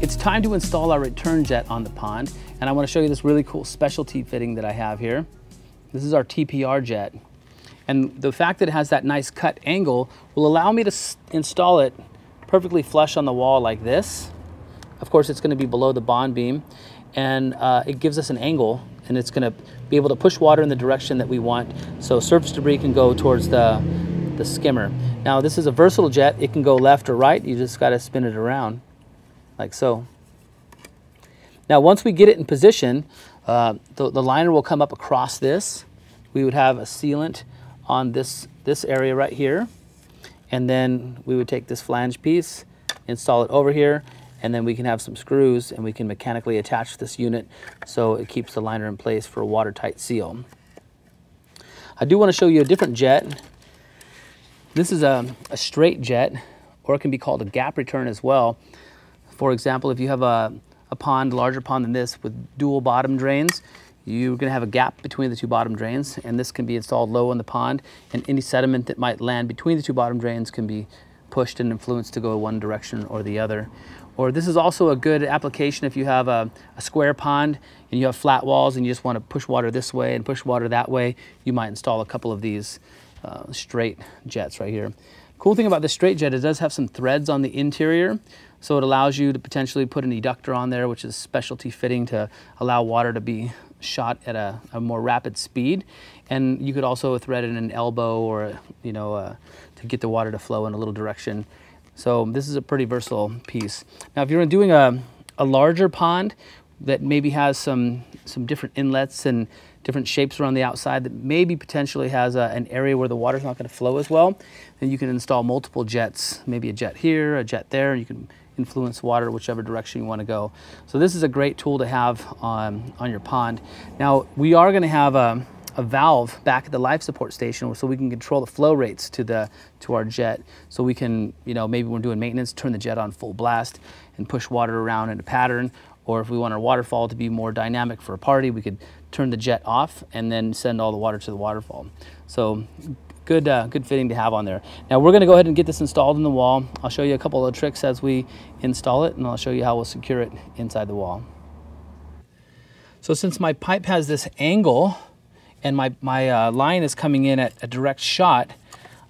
It's time to install our return jet on the pond, and I want to show you this really cool specialty fitting that I have here. This is our TPR jet, and the fact that it has that nice cut angle will allow me to install it perfectly flush on the wall like this. Of course, it's going to be below the bond beam, and it gives us an angle, and it's going to be able to push water in the direction that we want, so surface debris can go towards the skimmer. Now, this is a versatile jet. It can go left or right. You just got to spin it around. Like so. Now, once we get it in position, the liner will come up across this. We would have a sealant on this area right here. And then we would take this flange piece, install it over here, and then we can have some screws and we can mechanically attach this unit so it keeps the liner in place for a watertight seal. I do want to show you a different jet. This is a straight jet, or it can be called a gap return as well. For example, if you have a pond, larger pond than this, with dual bottom drains, you're going to have a gap between the two bottom drains, and this can be installed low in the pond, and any sediment that might land between the two bottom drains can be pushed and influenced to go one direction or the other. Or this is also a good application if you have a square pond and you have flat walls and you just want to push water this way and push water that way. You might install a couple of these straight jets right here. Cool thing about this straight jet, it does have some threads on the interior, so it allows you to potentially put an eductor on there, which is specialty fitting to allow water to be shot at a more rapid speed. And you could also thread in an elbow or, you know, to get the water to flow in a little direction. So this is a pretty versatile piece. Now, if you're doing a larger pond that maybe has some different inlets and different shapes around the outside that maybe potentially has an area where the water's not going to flow as well, then you can install multiple jets, maybe a jet here, a jet there, and you can influence water whichever direction you want to go. So this is a great tool to have on your pond. Now, we are going to have a valve back at the life support station so we can control the flow rates to our jet, so we can, you know, maybe when we're doing maintenance, turn the jet on full blast and push water around in a pattern. Or if we want our waterfall to be more dynamic for a party, we could turn the jet off and then send all the water to the waterfall. So good fitting to have on there. Now we're gonna go ahead and get this installed in the wall. I'll show you a couple of tricks as we install it, and I'll show you how we'll secure it inside the wall. So since my pipe has this angle and my line is coming in at a direct shot,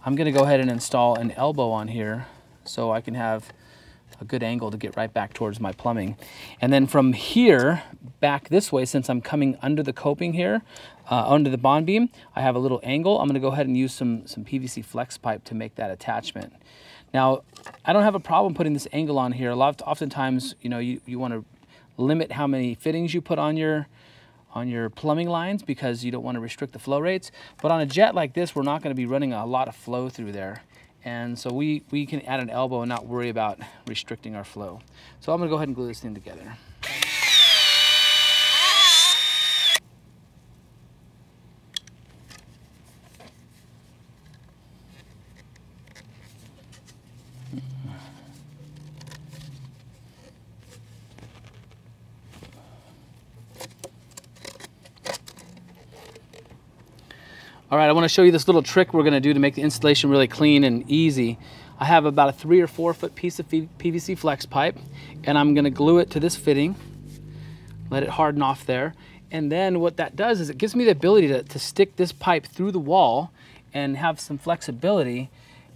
I'm gonna go ahead and install an elbow on here so I can have a good angle to get right back towards my plumbing. And then from here back this way, since I'm coming under the coping here, under the bond beam, I have a little angle. I'm gonna go ahead and use some PVC flex pipe to make that attachment. Now, I don't have a problem putting this angle on here. Oftentimes, you know, you wanna limit how many fittings you put on your plumbing lines because you don't wanna restrict the flow rates. But on a jet like this, we're not gonna be running a lot of flow through there. And so we can add an elbow and not worry about restricting our flow. So I'm gonna go ahead and glue this thing together. All right, I want to show you this little trick we're going to do to make the installation really clean and easy. I have about a 3 or 4 foot piece of PVC flex pipe, and I'm going to glue it to this fitting, let it harden off there. And then what that does is it gives me the ability to stick this pipe through the wall and have some flexibility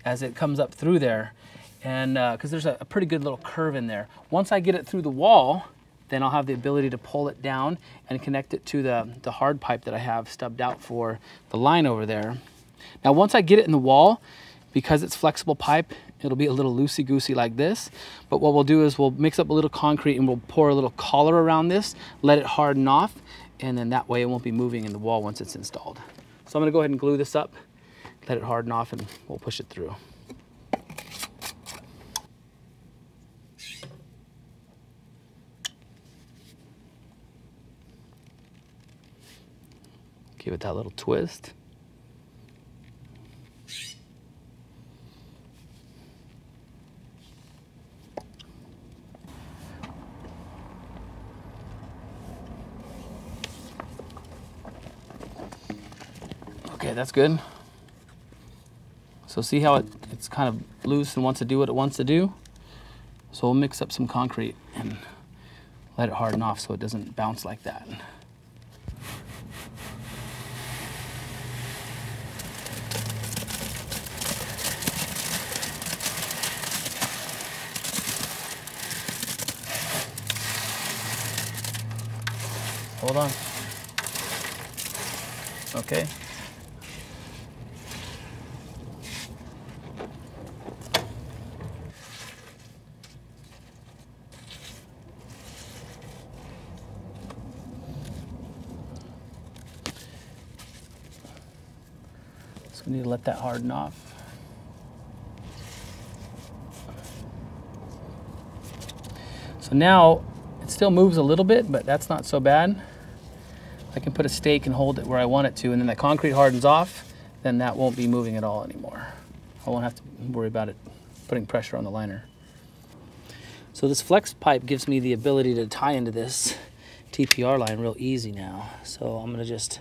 as it comes up through there. And because there's a pretty good little curve in there. Once I get it through the wall, then I'll have the ability to pull it down and connect it to the hard pipe that I have stubbed out for the line over there. Now, once I get it in the wall, because it's flexible pipe, it'll be a little loosey-goosey like this. But what we'll do is we'll mix up a little concrete and we'll pour a little collar around this, let it harden off, and then that way it won't be moving in the wall once it's installed. So I'm gonna go ahead and glue this up, let it harden off, and we'll push it through. Give it that little twist. Okay, that's good. So see how it's kind of loose and wants to do what it wants to do? So we'll mix up some concrete and let it harden off so it doesn't bounce like that. Hold on. Okay. So we need to let that harden off. So now it still moves a little bit, but that's not so bad. I can put a stake and hold it where I want it to, and then that concrete hardens off, then that won't be moving at all anymore. I won't have to worry about it putting pressure on the liner. So this flex pipe gives me the ability to tie into this TPR line real easy now. So I'm gonna just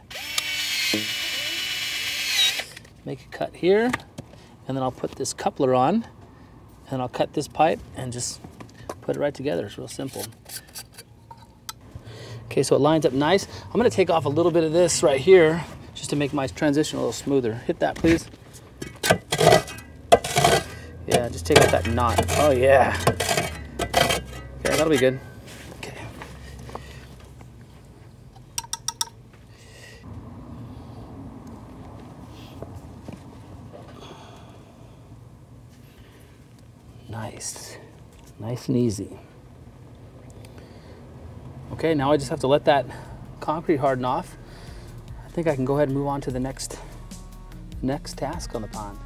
make a cut here, and then I'll put this coupler on, and I'll cut this pipe and just put it right together. It's real simple. Okay, so it lines up nice. I'm gonna take off a little bit of this right here just to make my transition a little smoother. Hit that, please. Yeah, just take out that knot. Oh, yeah. Okay, that'll be good. Okay. Nice. Nice and easy. Okay, now I just have to let that concrete harden off. I think I can go ahead and move on to the next task on the pond.